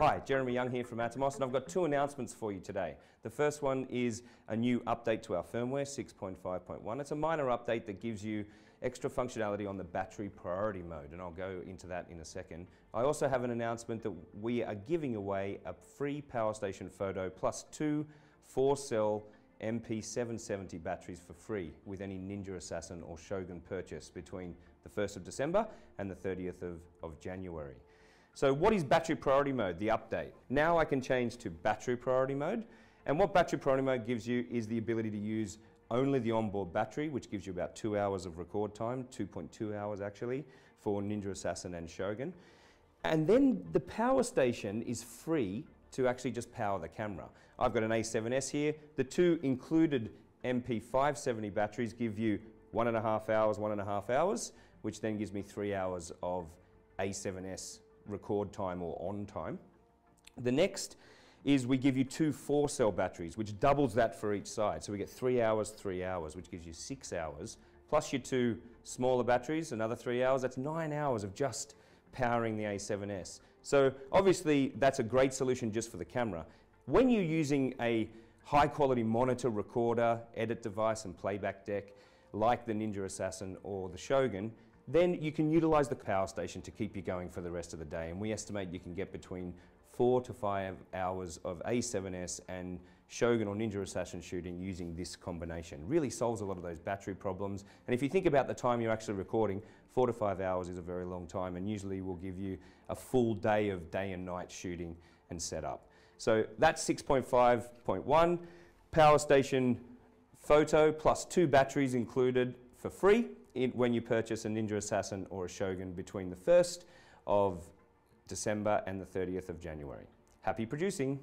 Hi, Jeremy Young here from Atomos, and I've got two announcements for you today. The first one is a new update to our firmware, 6.5.1. It's a minor update that gives you extra functionality on the battery priority mode, and I'll go into that in a second. I also have an announcement that we are giving away a free Power Station photo plus 2 4-cell MP770 batteries for free with any Ninja Assassin or Shogun purchase between the 1st of December and the 30th of January. So what is battery priority mode, the update? Now I can change to battery priority mode, and what battery priority mode gives you is the ability to use only the onboard battery, which gives you about 2 hours of record time, 2.2 hours actually, for Ninja Assassin and Shogun. And then the Power Station is free to actually just power the camera. I've got an A7S here. The two included MP570 batteries give you 1.5 hours, which then gives me 3 hours of A7S record time or on time. The next is we give you 2 4-cell batteries, which doubles that for each side. So we get 3 hours, which gives you 6 hours, plus your two smaller batteries, another 3 hours. That's 9 hours of just powering the A7S. So obviously that's a great solution just for the camera. When you're using a high quality monitor, recorder, edit device and playback deck like the Ninja Assassin or the Shogun, then you can utilize the Power Station to keep you going for the rest of the day. And we estimate you can get between 4 to 5 hours of A7S and Shogun or Ninja Assassin shooting using this combination. Really solves a lot of those battery problems. And if you think about the time you're actually recording, 4 to 5 hours is a very long time, and usually will give you a full day of day and night shooting and setup. So that's 6.5.1. Power Station photo plus 2 batteries included for free when you purchase a Ninja Assassin or a Shogun between the 1st of December and the 30th of January. Happy producing!